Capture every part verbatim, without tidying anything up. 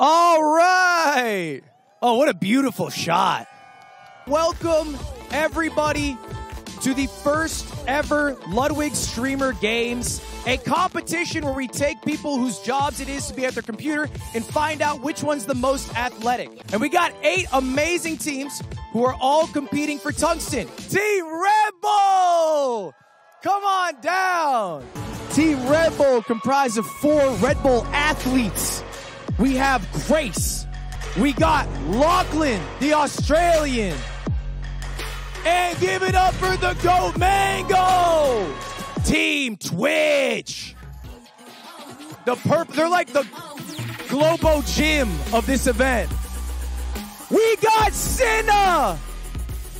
All right. Oh, what a beautiful shot. Welcome, everybody, to the first ever Ludwig Streamer Games, a competition where we take people whose jobs it is to be at their computer and find out which one's the most athletic. And we got eight amazing teams who are all competing for tungsten. Team Red Bull, come on down. Team Red Bull comprised of four Red Bull athletes. We have Grace. We got Lachlan, the Australian. And give it up for the Gold Mango! Team Twitch! The purple, they're like the Globo Gym of this event. We got Cinna!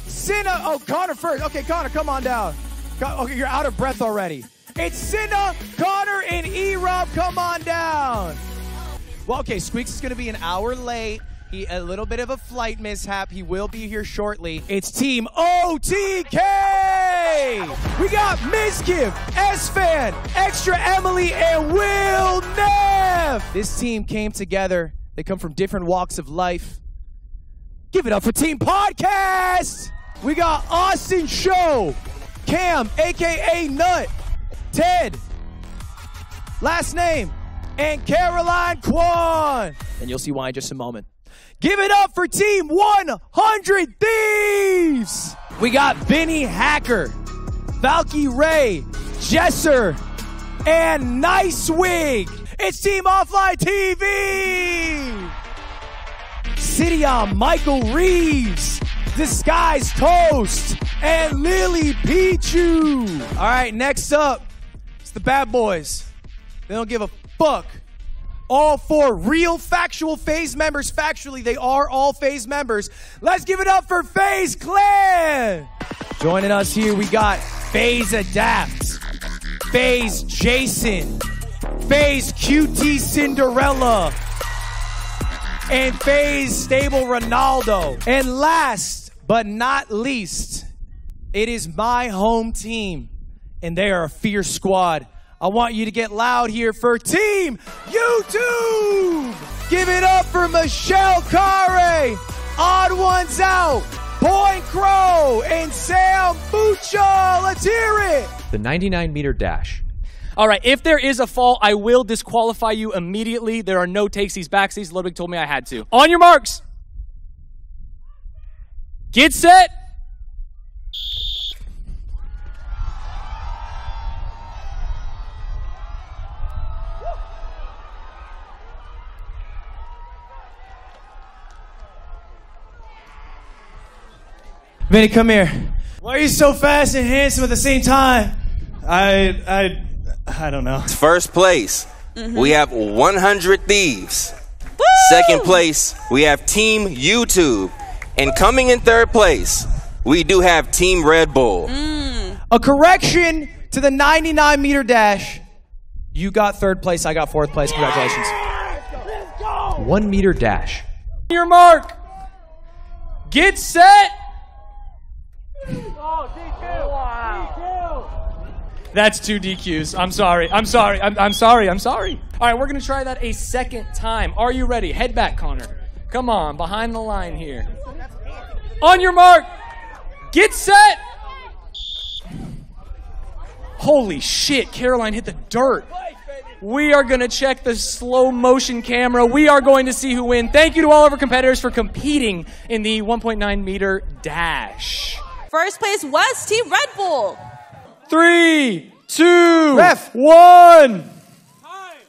Cinna, oh, Connor first. Okay, Connor, come on down. Okay, you're out of breath already. It's Cinna, Connor, and Erobb, come on down. Well, okay, Squeex is gonna be an hour late. He, a little bit of a flight mishap. He will be here shortly. It's Team O T K! We got Mizkif, Esfand, Extra Emily, and Will Neff! This team came together. They come from different walks of life. Give it up for Team Podcast! We got Austin Show, Cam, a k a. Nut, Ted, last name, and Caroline Kwan. And you'll see why in just a moment. Give it up for Team one hundred Thieves! We got Benny Hacker, Valky Ray, Jesser, and NiceWigg. It's Team OfflineTV! City on Michael Reeves, Disguised Toast, and LilyPichu. All right, next up, it's the bad boys. They don't give a fuck. All four real factual FaZe members. Factually, they are all FaZe members. Let's give it up for FaZe Clan! Joining us here, we got FaZe Adapt, FaZe Jason, FaZe QTCinderella, and FaZe Stable Ronaldo. And last but not least, it is my home team, and they are a fierce squad. I want you to get loud here for Team YouTube! Give it up for Michelle Khare, Odd Ones Out, Point Crow, and Sam Bucha. Let's hear it! The ninety-nine meter dash. All right, if there is a fall, I will disqualify you immediately. There are no takesies, backsies. Ludwig told me I had to. On your marks. Get set. Benny, come here. Why are you so fast and handsome at the same time? I, I, I don't know. First place, mm-hmm. we have one hundred Thieves. Woo! Second place, we have Team YouTube. And coming in third place, we do have Team Red Bull. Mm. A correction to the ninety-nine meter dash. You got third place, I got fourth place. Congratulations. Yeah! Let's go! One meter dash. Your mark. Get set. Oh, D Q. Wow. D Q. That's two D Qs. I'm sorry. I'm sorry. I'm, I'm sorry. I'm sorry. All right, we're going to try that a second time. Are you ready? Head back, Connor. Come on, behind the line here. On your mark. Get set. Holy shit, Caroline hit the dirt. We are going to check the slow motion camera. We are going to see who wins. Thank you to all of our competitors for competing in the one point nine meter dash. First place was Team Red Bull. Three, two, Ref. one. Time.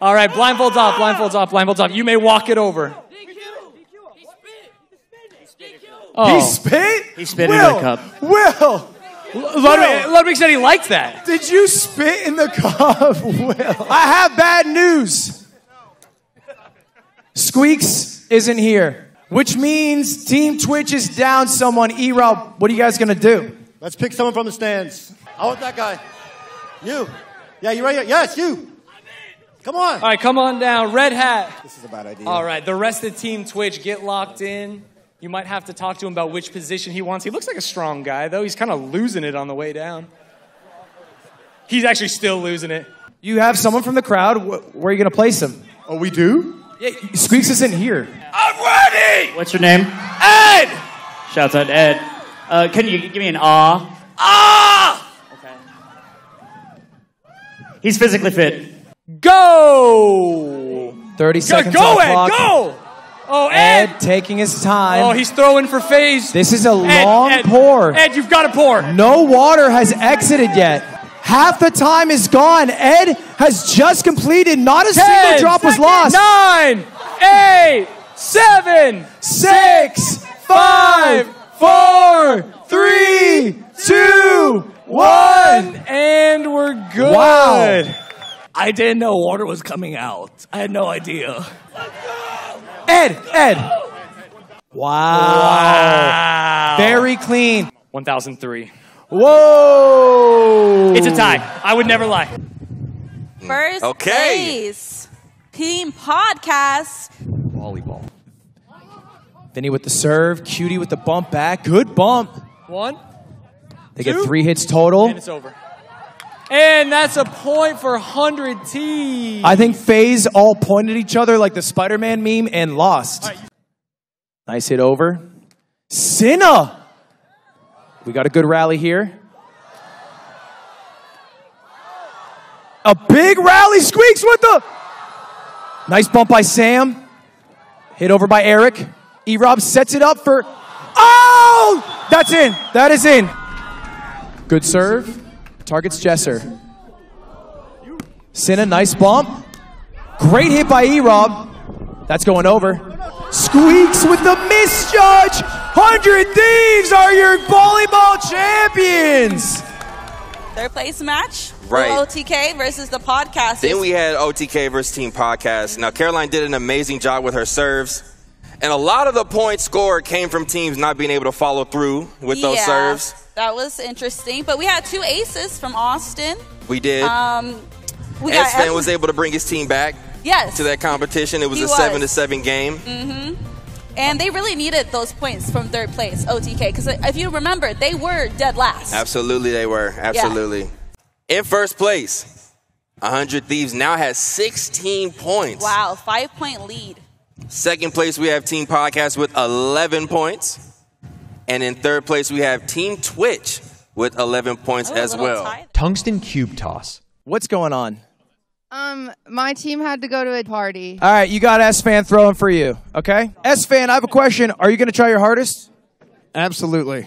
All right, blindfolds off, blindfolds off, blindfolds off. You may walk it over. D Q. He spit. Oh. He spit? He spit into the cup. Will. Ludwig, Ludwig said he liked that. Did you spit in the cup, Will? I have bad news. Squeex isn't here. Which means Team Twitch is down someone. Erobb, what are you guys going to do? Let's pick someone from the stands. I want that guy. You. Yeah, you right here. Yes, you. Come on. All right, come on down. Red hat. This is a bad idea. All right, the rest of Team Twitch, get locked in. You might have to talk to him about which position he wants. He looks like a strong guy, though. He's kind of losing it on the way down. He's actually still losing it. You have someone from the crowd. Where are you going to place him? Oh, we do? Yeah, Squeex isn't here. I'm ready! What's your name? Ed! Shouts out Ed. Uh, can you give me an ah? Ah! Okay. He's physically fit. Go! thirty seconds go, on the clock. Ed, go! Oh, Ed. Ed taking his time. Oh, he's throwing for FaZe. This is a Ed, long Ed, pour. Ed, you've got to pour. No water has exited yet. Half the time is gone. Ed has just completed. Not a Ten, single drop was lost. Nine, eight, seven, six, five, four, three, two, one, and we're good. Wow. I didn't know water was coming out. I had no idea. Ed, Ed. Wow. wow. Very clean. one thousand three. Whoa. It's a tie. I would never lie. First okay. place. Team Podcast. Volleyball. Vinny with the serve. Cutie with the bump back. Good bump. One. They two, get three hits total. And it's over. And that's a point for one hundred Thieves. I think FaZe all pointed at each other like the Spider-Man meme and lost. Right. Nice hit over. Cinna. We got a good rally here. A big rally. Squeex with the... Nice bump by Sam. Hit over by Eric. Erobb sets it up for... Oh! That's in. That is in. Good serve. Targets Jesser. Cinna, nice bump. Great hit by Erobb. That's going over. Squeex with the misjudge. one hundred Thieves are your volleyball champions. Third place match. Right. O T K versus the podcast. Then we had O T K versus Team Podcast. Now, Caroline did an amazing job with her serves. And a lot of the points scored came from teams not being able to follow through with yeah. those serves. That was interesting, but we had two aces from Austin. We did. Um, we got Esfand was able to bring his team back. Yes. To that competition, it was he a was. seven to seven game. Mm-hmm. And they really needed those points from third place O T K because if you remember, they were dead last. Absolutely, they were. Absolutely. Yeah. In first place, one hundred Thieves now has sixteen points. Wow, five point lead. Second place, we have Team Podcast with eleven points. And in third place, we have Team Twitch with eleven points oh, as well. Tight. Tungsten cube toss. What's going on? Um, my team had to go to a party. All right, you got Esfand throwing for you, okay? Esfand, I have a question. Are you going to try your hardest? Absolutely.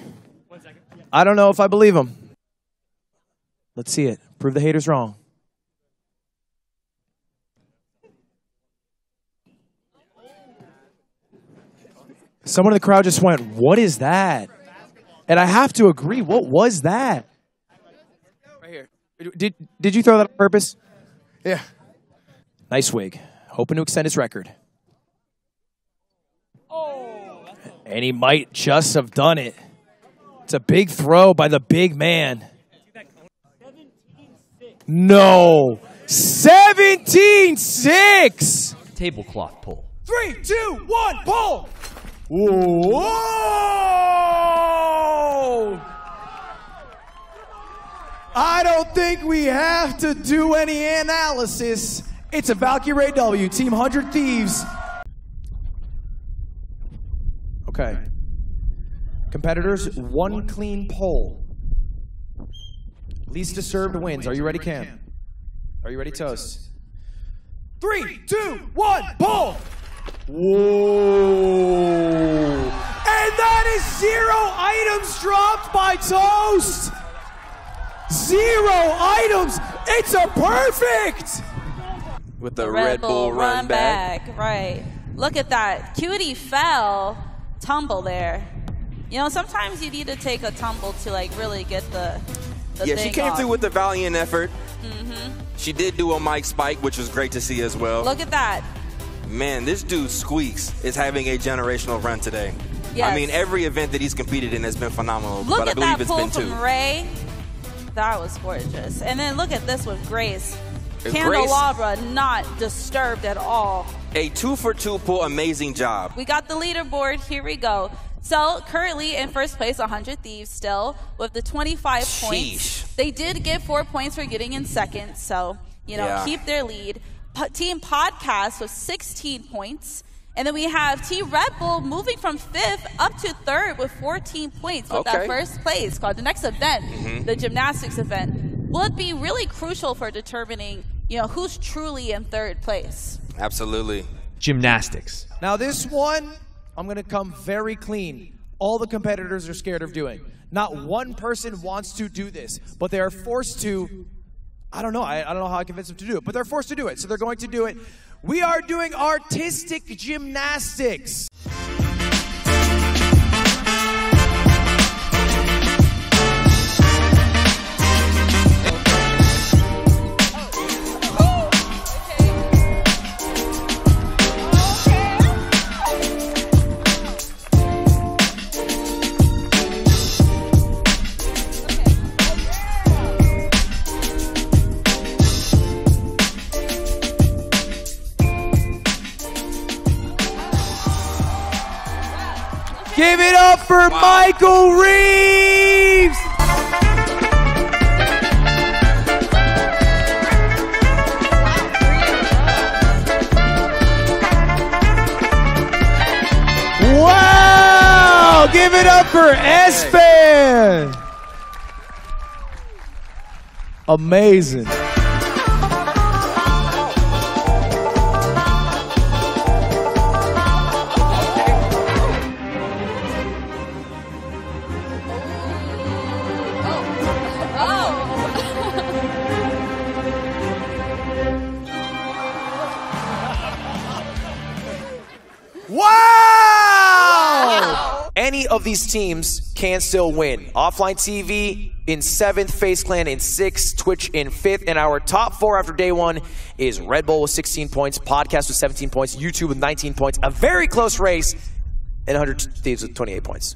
One second. I don't know if I believe him. Let's see it. Prove the haters wrong. Someone in the crowd just went, what is that? And I have to agree, what was that? Right here. Did, did you throw that on purpose? Yeah. NiceWigg, hoping to extend his record. Oh. And he might just have done it. It's a big throw by the big man. No. seventeen six. Tablecloth pull. Three, two, one, pull. Whoa! I don't think we have to do any analysis. It's a Valkyrie W, Team one hundred Thieves. Okay. Competitors, one clean pole. Least to served wins. Are you ready, Cam? Are you ready, Toast? Three, two, one, pull! Whoa! And that is zero items dropped by Toast! Zero items! It's a perfect! With the Red, Red Bull, Bull run, run back. back. Right. Look at that. Cutie fell. Tumble there. You know, sometimes you need to take a tumble to, like, really get the, the Yeah, thing she came off. through with a valiant effort. Mm-hmm. She did do a mic spike, which was great to see as well. Look at that. Man, this dude Squeex is having a generational run today. Yes. I mean, every event that he's competed in has been phenomenal. Look but at I believe that it's pull been from two. Ray. That was gorgeous. And then look at this with Grace. Candelabra not disturbed at all. A two for two pull, amazing job. We got the leaderboard. Here we go. So currently in first place, one hundred Thieves still with the twenty-five Sheesh. points. They did get four points for getting in second, so you know, yeah. keep their lead. Po Team Podcast with sixteen points. And then we have Team Red Bull moving from fifth up to third with fourteen points with okay. that first place called the next event, mm-hmm. the gymnastics event. Will it be really crucial for determining, you know, who's truly in third place? Absolutely. Gymnastics. Now this one, I'm going to come very clean. All the competitors are scared of doing. Not one person wants to do this, but they are forced to. I don't know. I, I don't know how I convince them to do it, but they're forced to do it, so they're going to do it. We are doing artistic gymnastics. Give it up for wow. Michael Reeves! Wow! Give it up for Esfand! Amazing. Any of these teams can still win. Offline T V in seventh, FaZe Clan in sixth, Twitch in fifth, and our top four after day one is Red Bull with sixteen points, Podcast with seventeen points, YouTube with nineteen points, a very close race, and one hundred Thieves with twenty-eight points.